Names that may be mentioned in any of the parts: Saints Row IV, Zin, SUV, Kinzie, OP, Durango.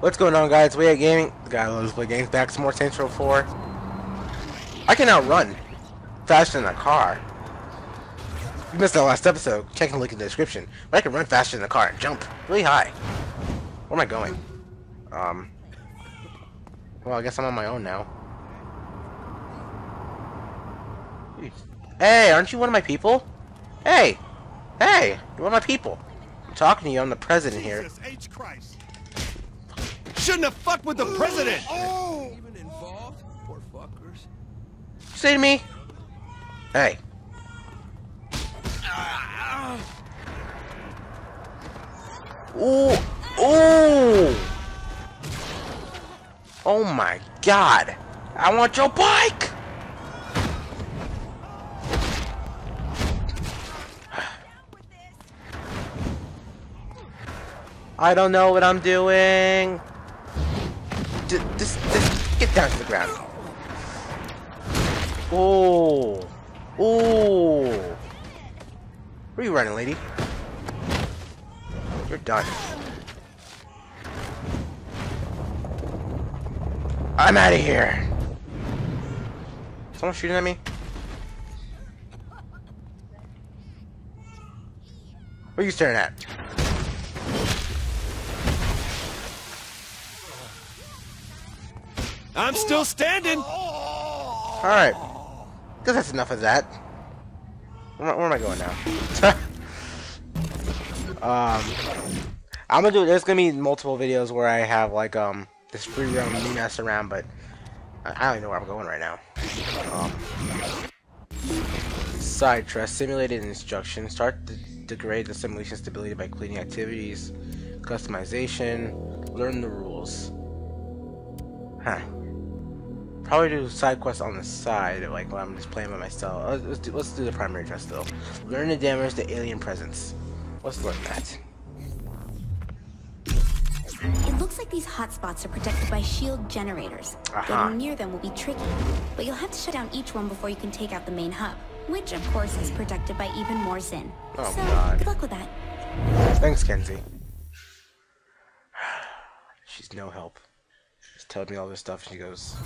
What's going on, guys? We at Gaming. The guy loves to play games. Back some more Saints Row 4. I can outrun faster than a car. You missed that last episode. Check and look in the description. But I can run faster than a car and jump really high. Where am I going? Well, I guess I'm on my own now. Hey, aren't you one of my people? Hey! Hey! You're one of my people. I'm talking to you. I'm the president here. Jesus H. Christ. Shouldn't have fucked with the president! Oh! Even involved? Poor fuckers. Say to me? Hey. Ooh! Ooh! Oh my god! I want your bike! I don't know what I'm doing. Just get down to the ground. Ooh. Ooh. Where are you running, lady? You're done. I'm out of here. Someone shooting at me? What are you staring at? I'm still standing! Alright. Guess that's enough of that. Where am I going now? I'm gonna do, there's gonna be multiple videos where I have like this free roam me mess around, but I don't even know where I'm going right now. Side trust, simulated instruction. Start to degrade the simulation stability by cleaning activities, customization, learn the rules. Huh. Probably do side quests on the side, like when I'm just playing by myself. Let's do the primary quest though. Learn to damage the alien presence. Let's learn that. It looks like these hotspots are protected by shield generators. Getting near them will be tricky, but you'll have to shut down each one before you can take out the main hub, which of course is protected by even more Zin. Oh, so God. Good luck with that. Thanks, Kinzie. She's no help. Tells me all this stuff, and she goes.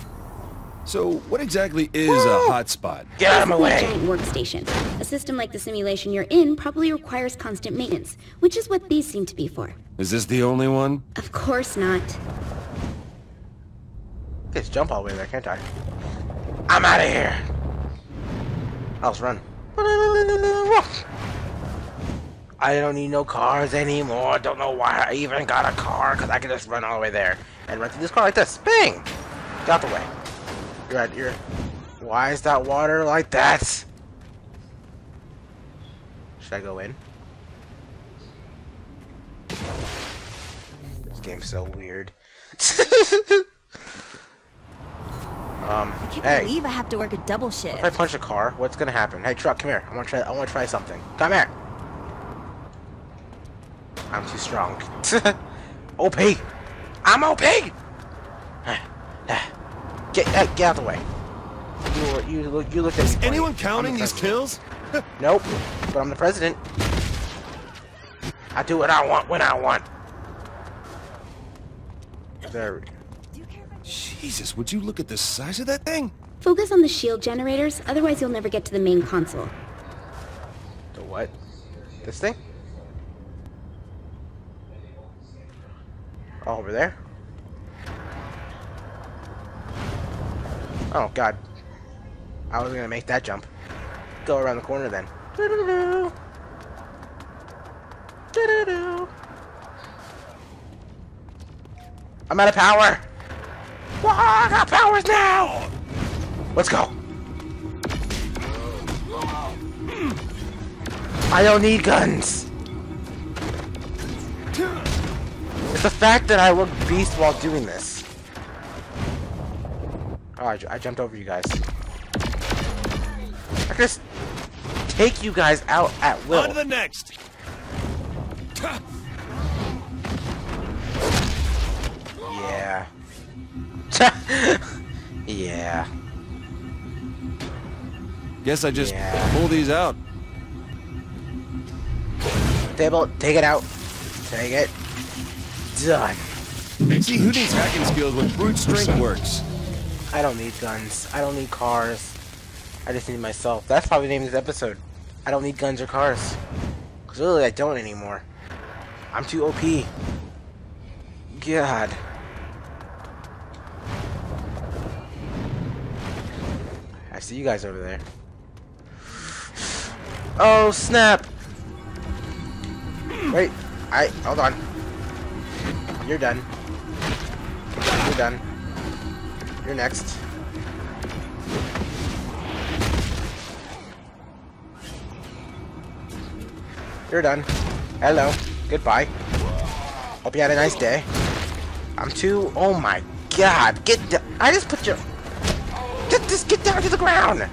So, what exactly is a hotspot? Get out of my way! A giant workstation. A system like the simulation you're in probably requires constant maintenance, which is what these seem to be for. Is this the only one? Of course not. I can just jump all the way there, can't I? I'm out of here. I'll just run. I don't need no cars anymore. Don't know why I even got a car, cause I can just run all the way there and run through this car like this. Bang! Got the way. You're out here. Why is that water like that? Should I go in? This game's so weird. I can't believe I have to work a double shift. If I punch a car, what's gonna happen? Hey, truck, come here. I wanna try something. Come here. I'm too strong. OP! I'm OP! Get out of the way. You look at me. Is anyone counting these kills? Nope. But I'm the president. I do what I want when I want. There we go. Jesus, would you look at the size of that thing? Focus on the shield generators, otherwise you'll never get to the main console. The what? This thing? Oh, over there? Oh, God. I wasn't gonna make that jump. Go around the corner then. Do-do-do. Do-do-do. I'm out of power! Whoa, I got powers now! Let's go! I don't need guns! It's the fact that I look beast while doing this. Oh, I jumped over you guys. I can just take you guys out at will. On to the next. Yeah. Yeah. Guess I just pull these out. Table, take it out. Take it. Done. See who needs hacking skills when brute strength works. I don't need guns. I don't need cars. I just need myself. That's probably the name of this episode. I don't need guns or cars. Because really, I don't anymore. I'm too OP. God. I see you guys over there. Oh, snap! Wait. Alright, hold on. You're done. You're done. You're next. You're done. Hello. Goodbye. Hope you had a nice day. I'm too... Oh my god. Get down. I just put your... Just get down to the ground.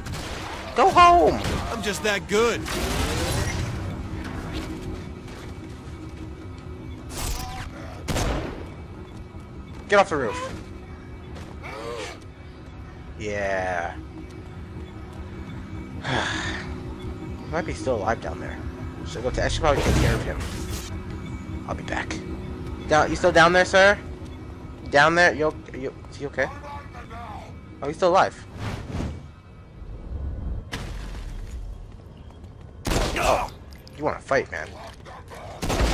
Go home. I'm just that good. Get off the roof. Yeah. Might be still alive down there. Should go to. I should probably take care of him. I'll be back. Now, you still down there, sir? Down there? You okay? Oh, he's still alive. Oh, you want to fight, man?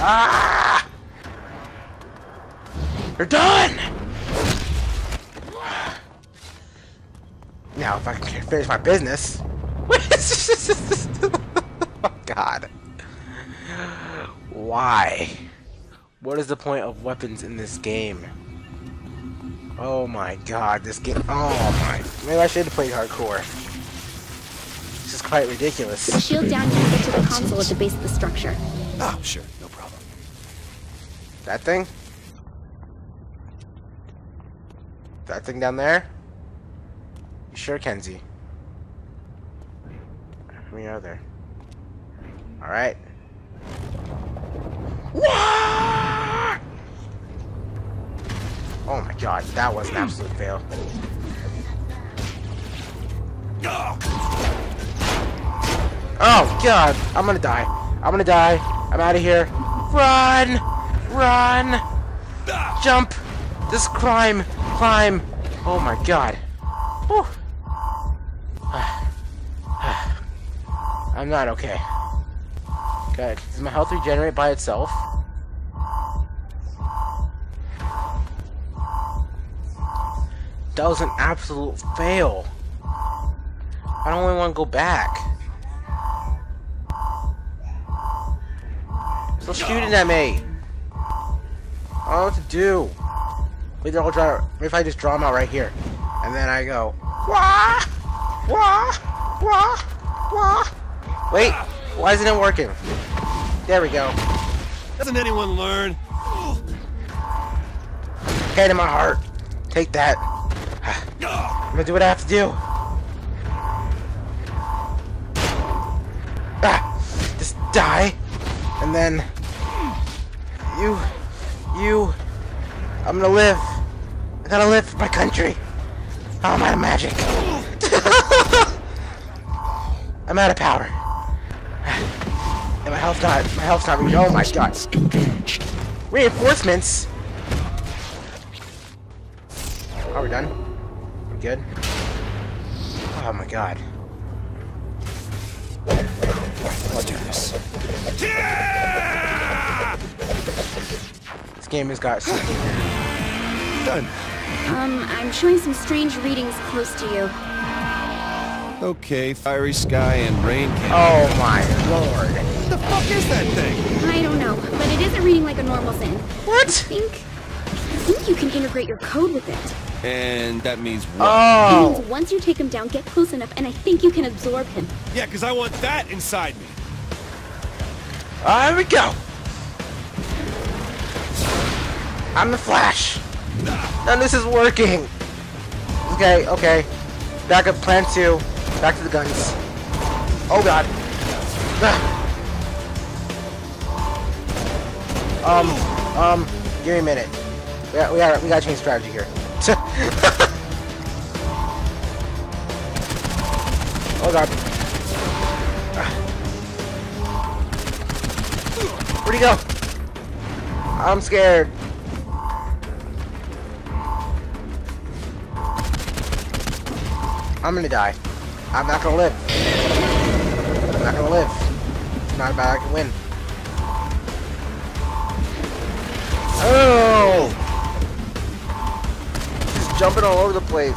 Ah! You're done. Now, if I can finish my business. Oh God. Why? What is the point of weapons in this game? Oh my god, this game. Oh my. Maybe I should have played hardcore. This is quite ridiculous. The shield down can get to the console at the base of the structure. Oh, sure, no problem. That thing? That thing down there? You sure, Kinzie? How many are there? Alright. Oh my god, that was an absolute fail. Oh god, I'm gonna die. I'm gonna die. I'm out of here. Run! Run! Jump! Just climb! Climb! Oh my god. Whew. I'm not okay. God, does my health regenerate by itself? That was an absolute fail. I don't really want to go back. Still shooting at me. I don't know what to do. Maybe they're all dry. Maybe if I just draw them out right here, and then I go, wah, wah, wah, wah. Wait, why isn't it working? There we go. Doesn't anyone learn? Hand in my heart. Take that. I'm gonna do what I have to do. Ah, just die, and then I'm gonna live. I gotta live for my country. Oh, I'm out of magic. I'm out of power. And my health's not. My health's not. Oh my god. Reinforcements. Are we done? Good. Oh my god. Let's do this. Yeah! This game has got something weird. Done. I'm showing some strange readings close to you. Okay, fiery sky and rain. Oh my lord. What the fuck is that thing? I don't know, but it isn't reading like a normal thing. What? I think you can integrate your code with it. And that means what? Oh. It means once you take him down, get close enough, and I think you can absorb him. Yeah, because I want that inside me. Here we go. I'm the Flash. And this is working. Okay, okay. Back up, plan two. Back to the guns. Oh god. Give me a minute. Yeah, we gotta change strategy here. Oh god. Where'd he go? I'm scared. I'm gonna die. I'm not gonna live. I'm not gonna live. It's not about I can win. Oh! Just jumping all over the place.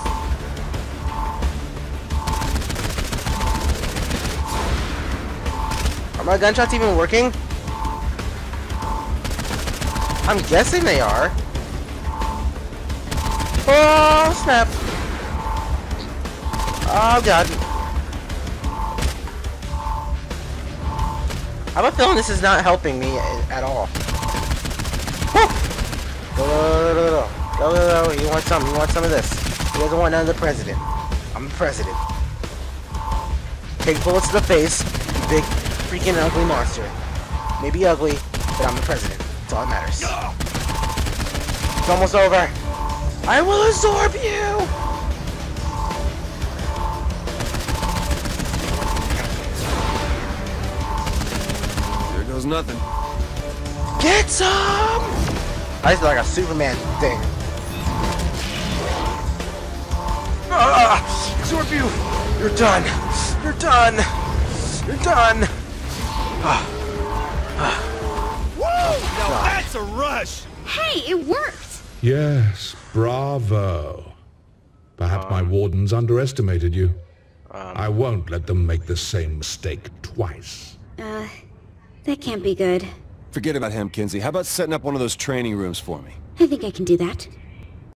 Are my gunshots even working? I'm guessing they are. Oh, snap. Oh, God. I have a feeling this is not helping me at all. Woo! Go, go, go, go, go, go, go. He wants some of this. He doesn't want none of the president. I'm the president. Take bullets to the face. Big freaking ugly monster. Maybe ugly, but I'm the president. That's all that matters. No. It's almost over. I will absorb you! Nothing. Get some! I just like a Superman thing. Absorb you! You're done! You're done! You're done! Woo! Now that's a rush! Hey, it worked! Yes, bravo. Perhaps my wardens underestimated you. I won't let them make the same mistake twice. That can't be good. Forget about him, Kinzie. How about setting up one of those training rooms for me? I think I can do that.